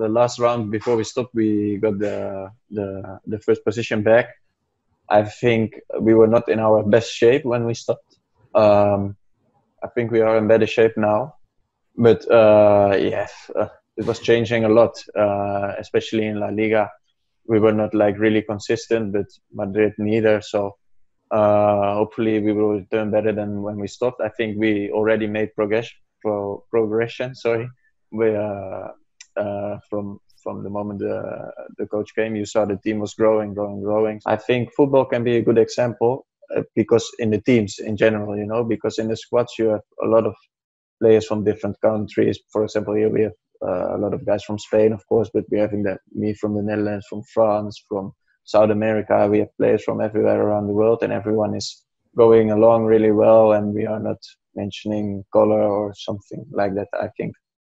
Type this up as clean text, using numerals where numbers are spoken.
the last round before we stopped, we got the first position back. I think we were not in our best shape when we stopped. I think we are in better shape now. But it was changing a lot, especially in La Liga. We were not like really consistent, but Madrid neither. So hopefully we will return better than when we stopped. I think we already made progression. From the moment the coach came, you saw the team was growing. I think football can be a good example because in the teams in general, you know, because in the squads you have a lot of players from different countries. For example, here we have a lot of guys from Spain, of course, but we're having me from the Netherlands, from France, from South America. We have players from everywhere around the world, and everyone is going along really well, and we are not mentioning color or something like that, I think.